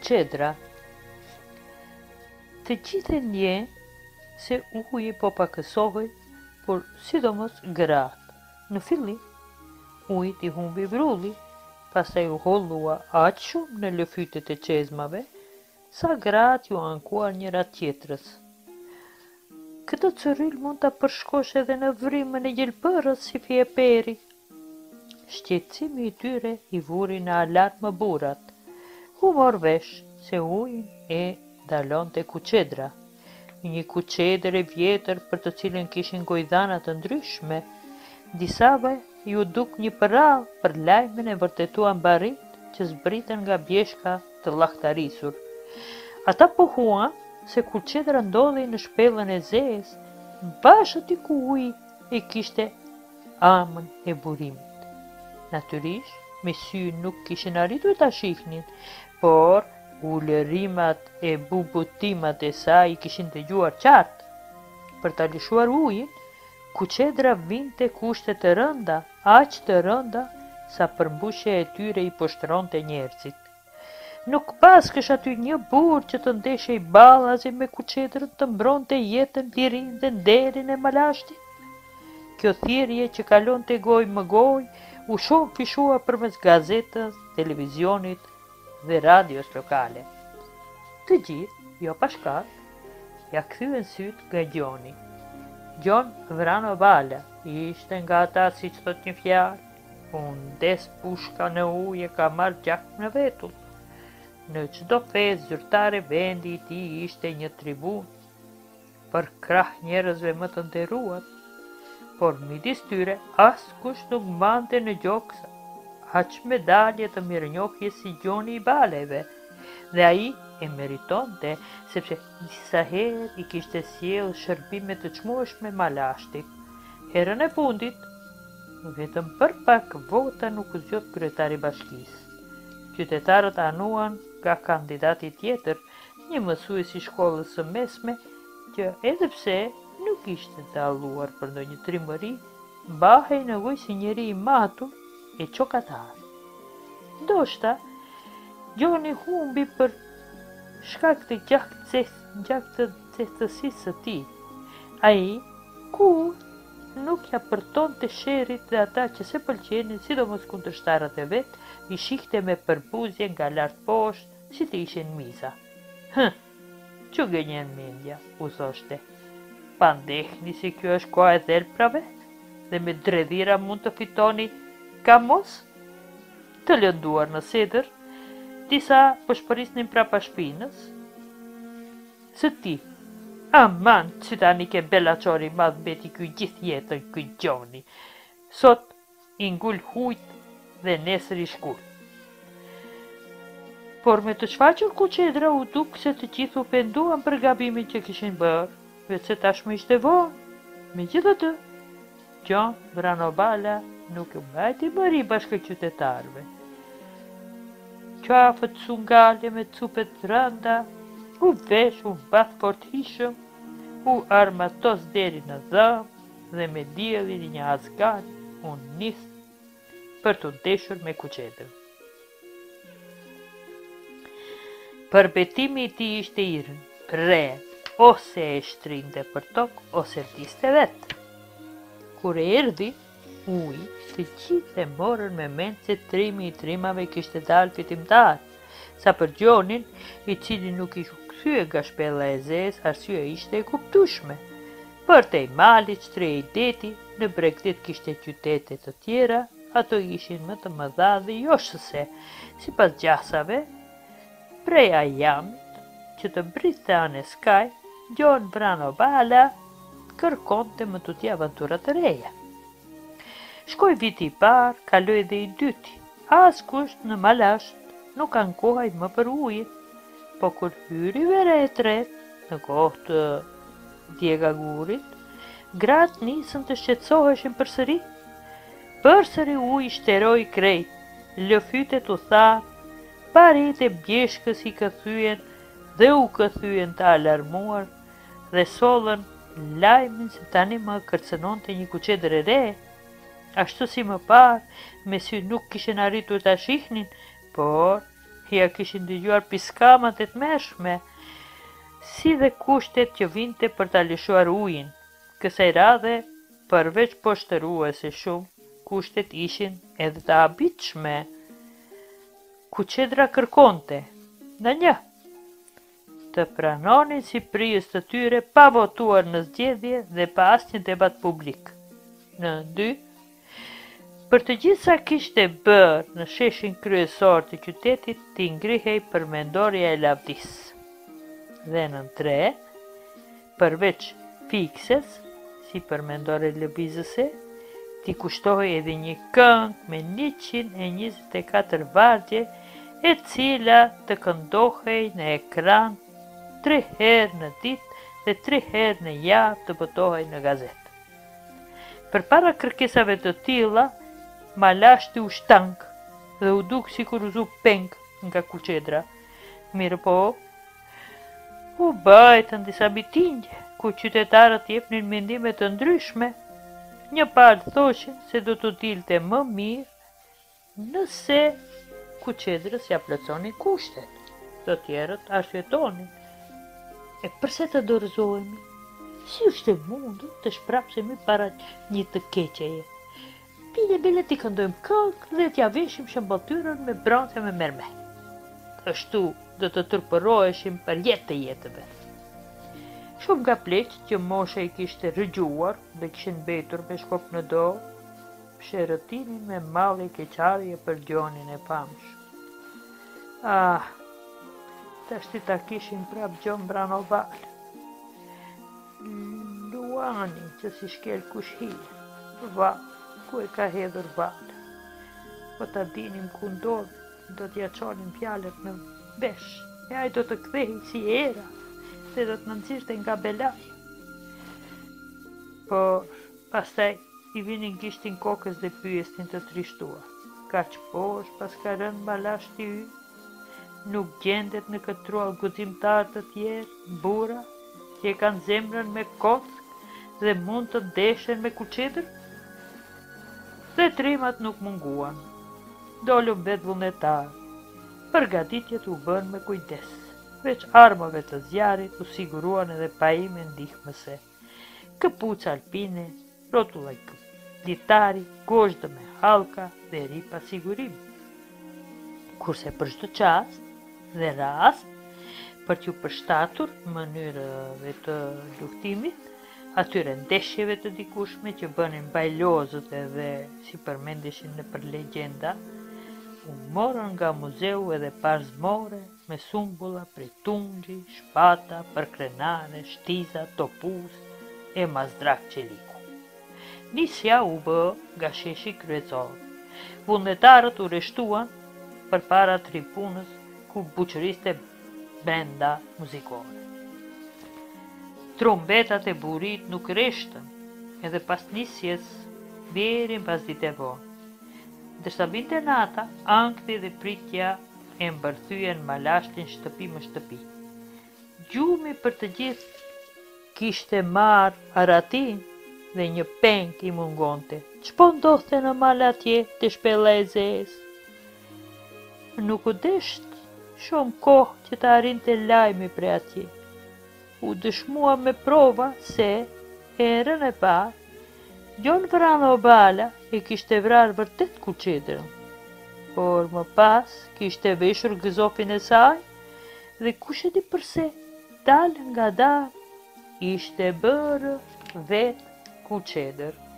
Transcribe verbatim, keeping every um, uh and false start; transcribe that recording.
Kuçedra. Të gjithë e nje se uji po pakësohej, por sidomos gratë. Në fillim, ujit i humbi vrulli, pastaj u hollua aq shumë në lëfytet e çezmave, sa gratë ju ankuar njëra tjetrës. Këtë cëryl mund ta përshkosh edhe në vrimën e gjelbërës si fieperi. Shqetësimi i tyre i vuri në alarmë burrat. U mor vesh se ujin e dalonte Kuçedra, një kuçedër e vjetër për të cilën kishin gojdhana të ndryshme. Disave ju duk një përrall për lajmin e vërtetuan barit që zbritën nga bjeshka të llaktarisur. Ata pohuan se Kuçedra ndodhej në shpellën e zezë, bashkë aty ku uji e kishte amën e burimit. Natyrisht, me sy nuk kishin arritur ta shihnin, por ulërimat e bubutimat e saj i kishin dëgjuar qartë. Për ta lishuar ujin, Kuçedra vinte kushte të rënda, aq të rënda sa përmbushja e tyre i poshtronte njerëzit. Nuk paskësh aty një burr që të ndeshej ballazi me Kuçedrën, të mbronte jetën, lirin dhe nderin e malashtit. Kjo thirrje që kalonte gojë më gojë u shofishua përmes gazetës, televizionit dhe radios lokale. Të gjithë, jo pa shkak, ja kthyen sytë nga Gjoni. Gjoni Vrano Bala ishte nga ata, siç thot një fjalë, u ndes pushka në ujë e ka marrë gjakun në vetull. Në çdo festë zyrtare vendi i tij ishte një tribun për krah njerëzve më të nderuar, por midis tyre askush nuk mbante në gjoksa aq medalje të mirënjohjes si Gjoni i Baleve, dhe ai e meritonte sepse disa herë i kishte sjellë shërbime të çmueshme malashtit. Herën e fundit, vetëm për pak vota nuk u zgjodh kryetari i bashkisë. Qytetarët anuan nga kandidati tjetër, një mësues i shkollës së mesme që edhe pse nuk ishte dalluar për ndonjë trimëri, mbahej në ujë si njeri i matur e çokatar. Ndoshta, Gjoni humbi për shkak të ngjatësisë së tij. Ai kur nuk ja përtonte sherit dhe ata që se pëlqenin, sidomos kundërshtarët e vet, i shihte me përbuzje nga lart poshtë, si të ishin miza. Hë, çu gënjen mendja, u thoshte. Pa ndehni se kjo është koha e dhelprave dhe me dredhira mund të fitoni kamos? Të lënduar në sedër, disa përshpërisnin prapa shpinës. Se ti, aman, që tani ke belaqori madh beti ky gjithë jetën ky Gjoni, sot i ngul hujt dhe nesër i shkurt. Por me të shfaqur Kuçedra u duk se të gjithë u penduan për gabimin që kishin bërë, vetë tashmë ishte vonë. Megjithatë, Gjoni Vrano Bala nuk u mbajti mëri bashkë qytetarëve. Qafët sungale me cupet rënda, u vesh, u mbath fort hishëm, u armatos deri në dhëmë dhe me diellin e një azgan u nis për të ndeshur me Kuçedrën. Përbetimi i tij ishte i rënë, ose e shtrinte për tokë, ose vdiste vetë. Kur e erdhi, uji, të gjithë e morën me mend se trimi i trimave kishte dalë fitimtar, sa për Gjonin, i cili nuk ish u kthye nga shpella e zezë, arsyeja ishte e kuptueshme. Përtej malit, shtrehej deti, në bregdet kishte qytete të tjera, ato ishin më të mëdha dhe joshëse, sipas gjasave, prej ajamit, që të briste anë skaj, Gjoni Vrano Bala kërkonte më tutje avantura të reja. Shkoi viti i parë, kaloi dhe i dyti. Askush në malasht nuk ankohej më për ujin, po kur hyri vera e tretë, në kohë të djegagurit, gratë nisën të shqetësoheshin përsëri. Përsëri uji shteroi krejt, lëfytet u thanë, paretë e bjeshkës i kthyen dhe u kthyen të alarmuar, dhe sollën lajmin se tani më kërcënonte një Kuçedër e re, ashtu si më parë, me sy nuk kishin arritur ta shihnin, por ja kishin dëgjuar piskamat e të meshme, si dhe kushtet që vinte për ta lëshuar ujin. Kësaj radhe, përveç poshtëruese shumë, kushtet ishin edhe të habitshme. Kuçedra kërkonte, në një, të pranonin si prijës të tyre pa votuar në zgjedhje dhe pa asnjë debat publik. Në dy, për të gjithë sa kishte bërë në sheshin kryesor të qytetit t'i ngrihej për mendorja e lavdis. Dhe në tre, përveç fikses, si për mendore lëbizëse, t'i kushtohej edhe një këngë me njëqind e njëzet e katër vargje e cila të këndohej në ekran tre herë në ditë dhe tre herë në javë të botohej në gazetë. Përpara kërkesave të tilla, Malashti u shtang dhe u duk si kur u zu peng nga Kuçedra. Mirë po, u bajtën disa bitingje, ku qytetarët jepnin mendime të ndryshme. Një parë thoshin se do të dilte më mirë nëse Kuçedrës ja plotësonin kushtet. Të tjerët arsyetonin. E përse të dorëzohemi? Si është e mundur të shprapsemi para një të keqeje? Pine bile t'i këndojmë këngë dhe t'ja veshim shëmbolltyrën me bronze me mermer. Ashtu do të tërpëroheshim për jetë të jetëve. Shumë nga pleqët që mosha i kishte rëgjuar dhe kishin mbetur me shkop në dorë, shërëtinin me malli keqarje për Gjonin e famshëm. Ah, tash ti ta kishin prap Gjoni Vrano Bala. Luani që si shkel kush hije, valë. Ku e ka hedhur Bala. Po ta dinim ku ndodh, do t'ja çonim fjalët në vesh, e ai do të kthehej si era, se do të na nxirrte nga belaj. Po, pastaj i vinin gishtin kokës dhe pyesnin të trishtuar. Kaç poshtë pas ka rënë Malashti ynë? Nuk gjendet në këtë trual guximtar të tjerë, burra, që e kanë zemrën me kock dhe mund të deshen me Kuçedrën? Dhe trimat nuk munguan, dolu mbet vullnetar, përgatitjet u bën me kujdes, veç armëve të zjarit u siguruan edhe pajime ndihmëse, këpucë alpine, rotullaj ditari, gozhdë me halka dhe ripa sigurim. Kurse për çdo çast dhe rast, për t'ju përshtatur mënyrëve të luftimit, atyre ndeshjeve të dikushme që bënin bajlozët edhe si përmendeshin në për legjenda, u morën nga muzeu edhe parzmore me sumbulla, pretungji, shpata, përkrenare, shtiza, topuz e mazdrak qeliku. Nisja u bë nga sheshi kryesor. Vullnetarët u reshtuan për para tripunës ku buqëriste brenda muzikore. Trombetat e burit nuk reshtën, edhe pas nisjes, verin pas dite vonë. Dërsa binte nata, ankthi dhe pritja e mbërthyen Malashtin shtëpi më shtëpi. Gjumi për të gjithë kishte marrë aratin dhe një peng i mungonte. Ç'po ndodhte në mal atje te shpella e zezë? Nuk u desht shumë kohë që të arrinte lajmi prej atje. U dëshmua me prova se, herën e parë, Gjoni Vrano Bala e kishte vrarë vërtet Kuçedrën, por më pas kishte veshur gëzopin e saj dhe kush e di përse, dal nga dal, ishte bërë vetë Kuçedrë.